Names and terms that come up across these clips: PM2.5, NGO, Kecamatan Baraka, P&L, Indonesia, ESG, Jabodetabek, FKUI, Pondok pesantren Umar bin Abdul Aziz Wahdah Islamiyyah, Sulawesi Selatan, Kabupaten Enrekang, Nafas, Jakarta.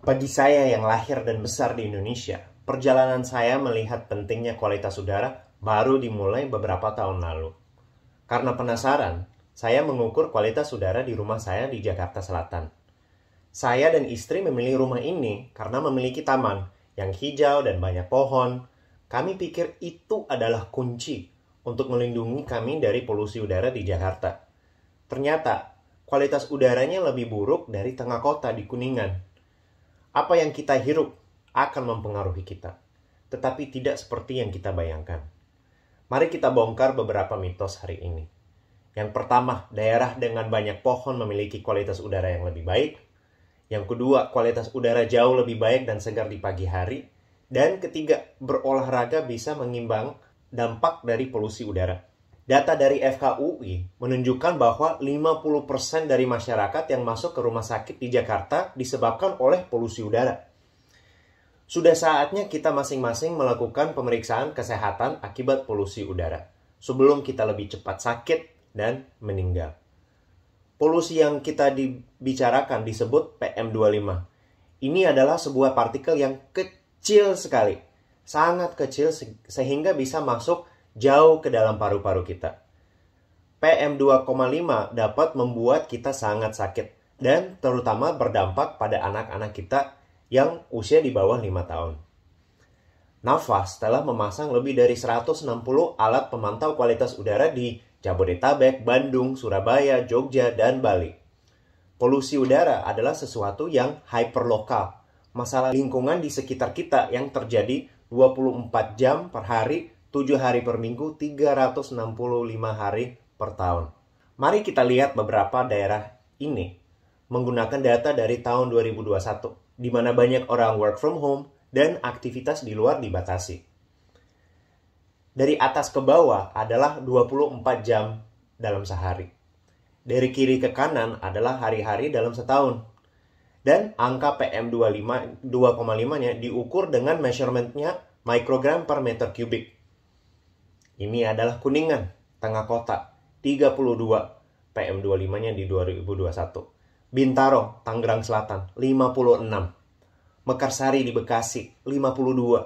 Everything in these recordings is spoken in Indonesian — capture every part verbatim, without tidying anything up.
Bagi saya yang lahir dan besar di Indonesia, perjalanan saya melihat pentingnya kualitas udara baru dimulai beberapa tahun lalu. Karena penasaran, saya mengukur kualitas udara di rumah saya di Jakarta Selatan. Saya dan istri memilih rumah ini karena memiliki taman yang hijau dan banyak pohon. Kami pikir itu adalah kunci untuk melindungi kami dari polusi udara di Jakarta. Ternyata, kualitas udaranya lebih buruk dari tengah kota di Kuningan. Apa yang kita hirup akan mempengaruhi kita, tetapi tidak seperti yang kita bayangkan. Mari kita bongkar beberapa mitos hari ini. Yang pertama, daerah dengan banyak pohon memiliki kualitas udara yang lebih baik. Yang kedua, kualitas udara jauh lebih baik dan segar di pagi hari. Dan ketiga, berolahraga bisa mengimbang dampak dari polusi udara. Data dari F K U I menunjukkan bahwa lima puluh persen dari masyarakat yang masuk ke rumah sakit di Jakarta disebabkan oleh polusi udara. Sudah saatnya kita masing-masing melakukan pemeriksaan kesehatan akibat polusi udara, sebelum kita lebih cepat sakit dan meninggal. Polusi yang kita dibicarakan disebut P M dua koma lima. Ini adalah sebuah partikel yang kecil sekali, sangat kecil sehingga bisa masuk jauh ke dalam paru-paru kita. P M dua koma lima dapat membuat kita sangat sakit dan terutama berdampak pada anak-anak kita yang usia di bawah lima tahun. Nafas telah memasang lebih dari seratus enam puluh alat pemantau kualitas udara di Jabodetabek, Bandung, Surabaya, Jogja, dan Bali. Polusi udara adalah sesuatu yang hyperlokal, masalah lingkungan di sekitar kita yang terjadi dua puluh empat jam per hari, tujuh hari per minggu, tiga ratus enam puluh lima hari per tahun. Mari kita lihat beberapa daerah ini menggunakan data dari tahun dua ribu dua puluh satu, di mana banyak orang work from home dan aktivitas di luar dibatasi. Dari atas ke bawah adalah dua puluh empat jam dalam sehari. Dari kiri ke kanan adalah hari-hari dalam setahun. Dan angka P M dua koma lima-nya diukur dengan measurementnya mikrogram per meter kubik. Ini adalah Kuningan, tengah kota, tiga puluh dua P M dua koma lima-nya di dua ribu dua puluh satu. Bintaro, Tangerang Selatan, lima puluh enam. Mekarsari di Bekasi, lima puluh dua.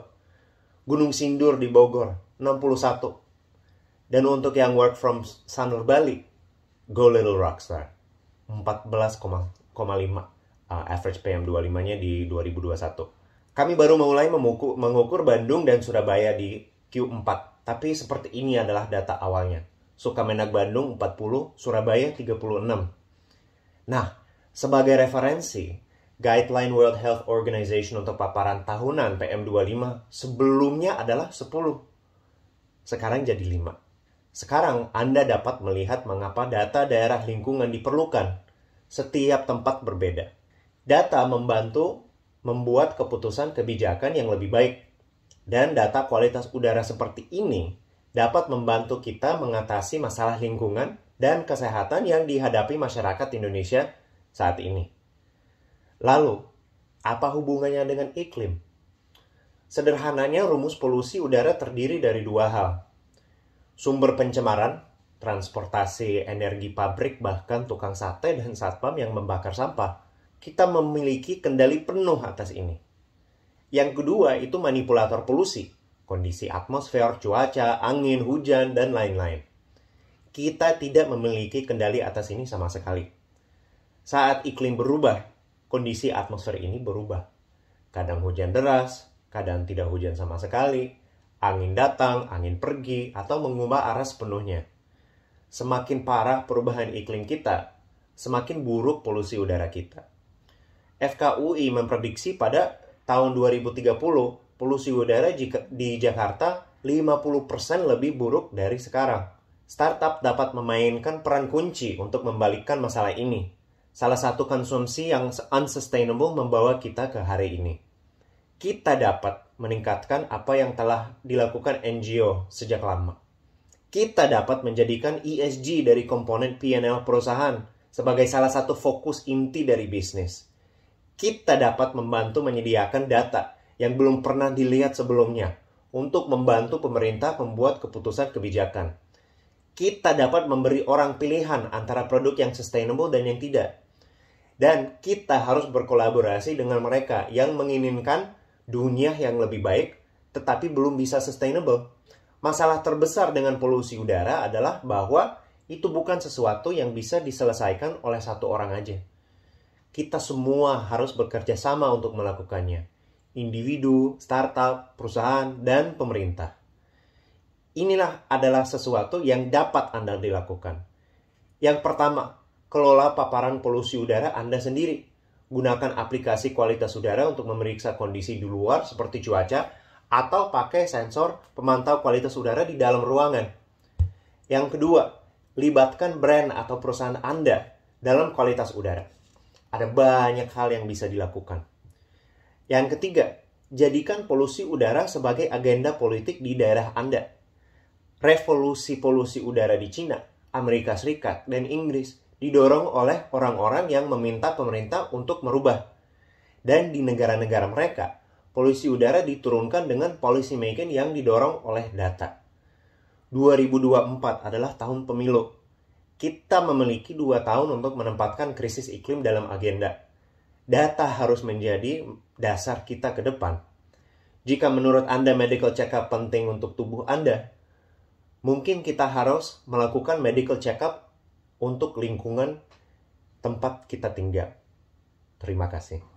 Gunung Sindur di Bogor, enam puluh satu. Dan untuk yang work from Sanur Bali, go little rockstar, empat belas koma lima average P M dua koma lima-nya di dua ribu dua puluh satu. Kami baru mulai mengukur Bandung dan Surabaya di Q empat. Tapi seperti ini adalah data awalnya. Sukamenak Bandung empat puluh, Surabaya tiga puluh enam. Nah, sebagai referensi, Guideline World Health Organization untuk paparan tahunan P M dua koma lima sebelumnya adalah sepuluh. Sekarang jadi lima. Sekarang Anda dapat melihat mengapa data daerah lingkungan diperlukan. Setiap tempat berbeda. Data membantu membuat keputusan kebijakan yang lebih baik. Dan data kualitas udara seperti ini dapat membantu kita mengatasi masalah lingkungan dan kesehatan yang dihadapi masyarakat Indonesia saat ini. Lalu, apa hubungannya dengan iklim? Sederhananya, rumus polusi udara terdiri dari dua hal. Sumber pencemaran, transportasi, energi pabrik, bahkan tukang sate dan satpam yang membakar sampah. Kita memiliki kendali penuh atas ini. Yang kedua itu manipulator polusi, kondisi atmosfer, cuaca, angin, hujan, dan lain-lain. Kita tidak memiliki kendali atas ini sama sekali. Saat iklim berubah, kondisi atmosfer ini berubah. Kadang hujan deras, kadang tidak hujan sama sekali, angin datang, angin pergi, atau mengubah arah sepenuhnya. Semakin parah perubahan iklim kita, semakin buruk polusi udara kita. F K U I memprediksi pada tahun dua ribu tiga puluh, polusi udara di Jakarta lima puluh persen lebih buruk dari sekarang. Startup dapat memainkan peran kunci untuk membalikkan masalah ini. Salah satu konsumsi yang unsustainable membawa kita ke hari ini. Kita dapat meningkatkan apa yang telah dilakukan N G O sejak lama. Kita dapat menjadikan E S G dari komponen P and L perusahaan sebagai salah satu fokus inti dari bisnis. Kita dapat membantu menyediakan data yang belum pernah dilihat sebelumnya untuk membantu pemerintah membuat keputusan kebijakan. Kita dapat memberi orang pilihan antara produk yang sustainable dan yang tidak. Dan kita harus berkolaborasi dengan mereka yang menginginkan dunia yang lebih baik, tetapi belum bisa sustainable. Masalah terbesar dengan polusi udara adalah bahwa itu bukan sesuatu yang bisa diselesaikan oleh satu orang aja. Kita semua harus bekerja sama untuk melakukannya. Individu, startup, perusahaan, dan pemerintah. Inilah adalah sesuatu yang dapat Anda dilakukan. Yang pertama, kelola paparan polusi udara Anda sendiri. Gunakan aplikasi kualitas udara untuk memeriksa kondisi di luar seperti cuaca atau pakai sensor pemantau kualitas udara di dalam ruangan. Yang kedua, libatkan brand atau perusahaan Anda dalam kualitas udara. Ada banyak hal yang bisa dilakukan. Yang ketiga, jadikan polusi udara sebagai agenda politik di daerah Anda. Revolusi polusi udara di Cina, Amerika Serikat, dan Inggris didorong oleh orang-orang yang meminta pemerintah untuk merubah. Dan di negara-negara mereka, polusi udara diturunkan dengan policy making yang didorong oleh data. dua ribu dua puluh empat adalah tahun pemilu. Kita memiliki dua tahun untuk menempatkan krisis iklim dalam agenda. Data harus menjadi dasar kita ke depan. Jika menurut Anda medical check-up penting untuk tubuh Anda, mungkin kita harus melakukan medical check-up untuk lingkungan tempat kita tinggal. Terima kasih.